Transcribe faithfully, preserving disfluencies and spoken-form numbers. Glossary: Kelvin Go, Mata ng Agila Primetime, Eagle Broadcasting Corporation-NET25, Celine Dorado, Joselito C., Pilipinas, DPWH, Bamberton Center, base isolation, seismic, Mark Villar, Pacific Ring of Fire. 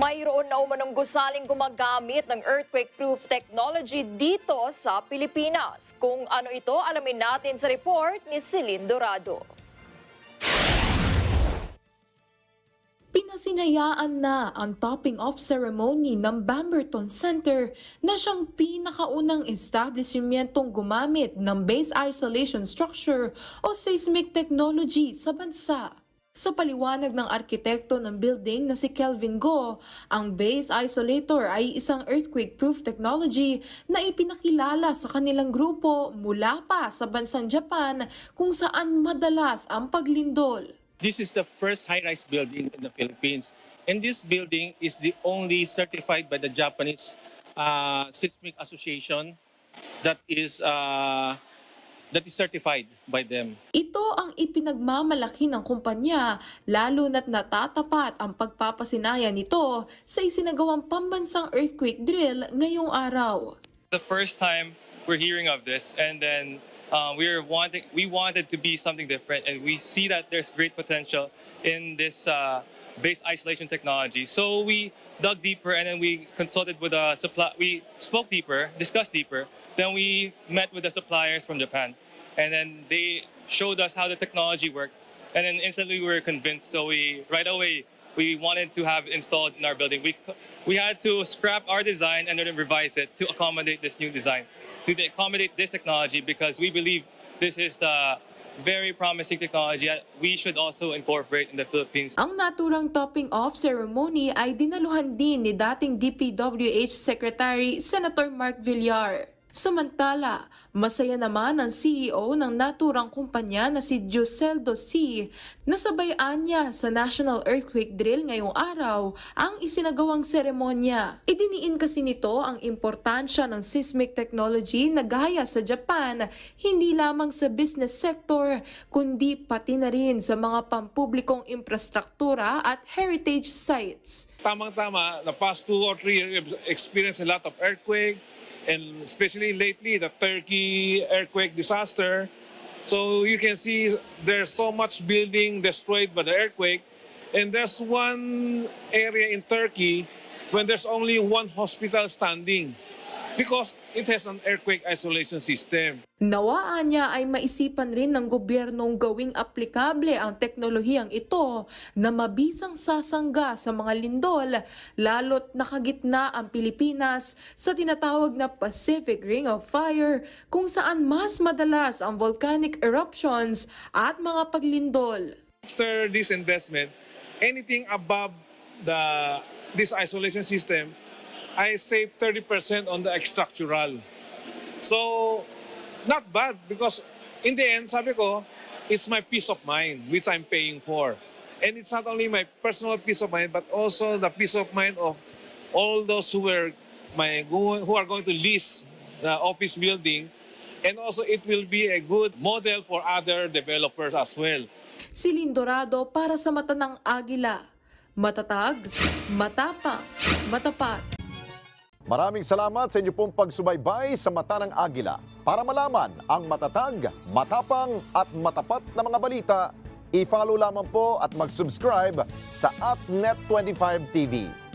Mayroon na umanong gusaling gumagamit ng earthquake-proof technology dito sa Pilipinas. Kung ano ito, alamin natin sa report ni Celine Dorado. Pinasinayaan na ang topping-off ceremony ng Bamberton Center na siyang pinakaunang establishmentong gumamit ng base isolation structure o seismic technology sa bansa. Sa paliwanag ng arkitekto ng building na si Kelvin Go, ang base isolator ay isang earthquake-proof technology na ipinakilala sa kanilang grupo mula pa sa bansang Japan kung saan madalas ang paglindol. This is the first high-rise building in the Philippines, and this building is the only certified by the Japanese uh, Seismic Association that is uh, that is certified by them. Ito ang ipinagmamalaki ng kumpanya, lalo na't natatapat ang pagpapasinaya nito sa isinagawang pambansang earthquake drill ngayong araw. The first time we're hearing of this, and then Uh, we are wanting, we wanted to be something different, and we see that there's great potential in this uh, base isolation technology. So we dug deeper, and then we consulted with a supply. We spoke deeper, discussed deeper. Then we met with the suppliers from Japan, and then they showed us how the technology worked. And then instantly we were convinced. So we right away we wanted to have installed in our building. We we had to scrap our design and then revise it to accommodate this new design, to accommodate this technology, because we believe this is a very promising technology that we should also incorporate in the Philippines. Ang naturang topping-off ceremony ay dinaluhan din ni dating D P W H Secretary Senator Mark Villar. Samantala, masaya naman ang C E O ng naturang kumpanya na si Joselito C. Nasabayaan niya sa National Earthquake Drill ngayong araw ang isinagawang seremonya. Idiniin kasi nito ang importansya ng seismic technology na gaya sa Japan, hindi lamang sa business sector, kundi pati na rin sa mga pampublikong infrastruktura at heritage sites. Tamang-tama, the past two or three years experienced a lot of earthquake, and especially lately, the Turkey earthquake disaster. So you can see there's so much building destroyed by the earthquake. And there's one area in Turkey when there's only one hospital standing, because it has an earthquake isolation system. Nawaan niya ay maisipan rin ng gobyernong gawing aplikable ang teknolohiyang ito na mabisang sasangga sa mga lindol, lalo't nakagitna ang Pilipinas sa tinatawag na Pacific Ring of Fire, kung saan mas madalas ang volcanic eruptions at mga paglindol. After this investment, anything above the this isolation system, I saved thirty percent on the extractural. So, not bad, because in the end, sabi ko, it's my peace of mind which I'm paying for. And it's not only my personal peace of mind, but also the peace of mind of all those who are, my, who are going to lease the office building. And also it will be a good model for other developers as well. Celine Dorado para sa Mata ng Agila. Matatag, matapang, matapat. Maraming salamat sa inyo pong pagsubaybay sa Mata ng Agila. Para malaman ang matatag, matapang at matapat na mga balita, i-follow lamang po at mag-subscribe sa at net twenty-five T V.